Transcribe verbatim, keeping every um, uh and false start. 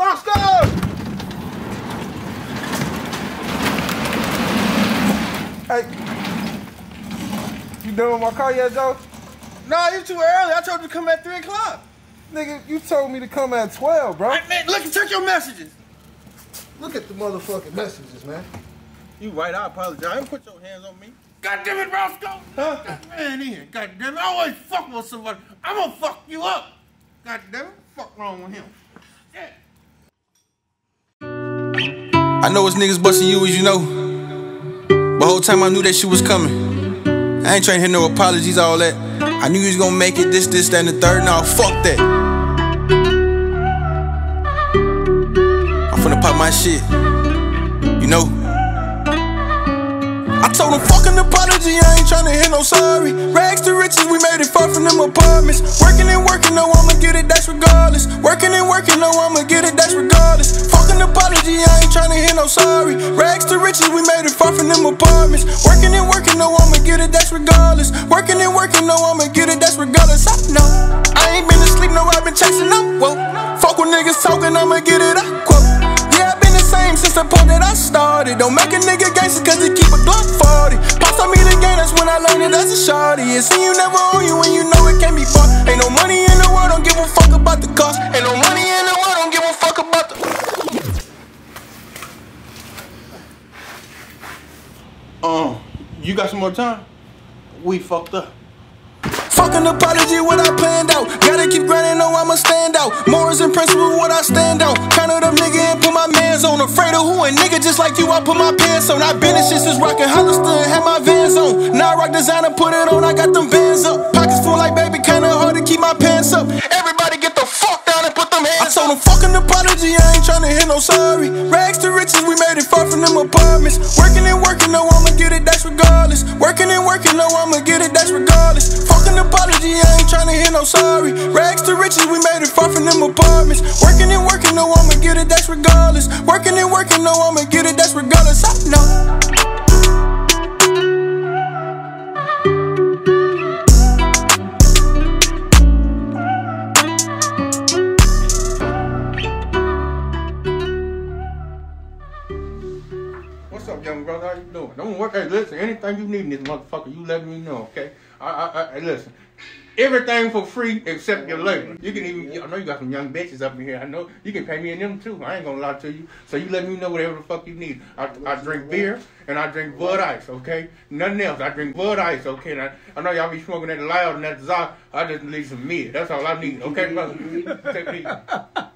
Roscoe! Hey, you done with my car yet, Joe? Nah, you too early. I told you to come at three o'clock. Nigga, you told me to come at twelve, bro. Hey, man, look, check your messages. Look at the motherfucking messages, man. You right, I apologize. I didn't put your hands on me. God damn it, Roscoe! Huh? God, man, here. God damn it. I always fuck with somebody. I'm gonna fuck you up. God damn it. What the fuck wrong with him? Yeah. I know it's niggas busting you, as you know. But whole time I knew that shit was coming. I ain't trying to hear no apologies, all that. I knew you was gonna make it, this, this, that, and the third. Nah, fuck that. I'm finna pop my shit, you know. I told him fuck an apology, I ain't trying to hear no sorry. Rags to riches, we made it far from them apartments. Working and working, no, I'ma get it, that's regardless. Working and working, no, I'ma get it, that's regardless. Fuck an apology, I ain't trying to hear no sorry. Rags to riches, we made it far from them apartments. Working and working, no, I'ma get it, that's regardless. Working and working, no, I'ma get it, that's regardless. I know, I ain't been asleep, no, I've been chasing up, whoa. Fuck with niggas talking, I'ma get it up, quote. Yeah, I've been the same since the point that I started. Don't make a nigga gangster, cause he keep a Glock forty. Pops on me the game, that's when I learned it as a shorty. It's see you never own you, and you know it can't be bought. Ain't no money in the world, don't give a fuck about the cost. Ain't no money in the world, don't give a fuck about the... Um, you got some more time? We fucked up. Fuck an apology, what I planned out. Gotta keep grinding, no, I'ma stand out. Morals and principle, what I stand out. Kind of the nigga and put my mans on. Afraid of who, and nigga just like you, I put my pants on. I been in shit since rockin' Hollister and had my Vans on. Now I rock designer, put it on, I got them Vans up. Pockets full like baby, kinda hard to keep my pants up. Everybody get the fuck down and put them hands up. I told them fuck an apology, I ain't tryna hear no sorry. Rags to riches, we made it far from them apartments. Working and working, no, I'ma get it, that's regardless. Working and working, no, I'ma get it, that's regardless. Fuck an apology, I ain't tryna hear no sorry. Rags to riches, we made it far from them apartments. Working and working, no, I'ma get it, that's regardless. Working and working, no, I'ma get it, that's regardless. I know. Young brother, how you doing? Don't work. Hey, listen, anything you need in this motherfucker, you let me know, okay? I, I, I listen. Everything for free except your labor. You can even, I know you got some young bitches up in here. I know you can pay me in them too. I ain't gonna lie to you. So you let me know whatever the fuck you need. I, I drink beer and I drink Bud Ice, okay? Nothing else. I drink Bud Ice, okay? And I, I know y'all be smoking that loud and that Zoc. I just need some mid. That's all I need, okay, brother? Take me.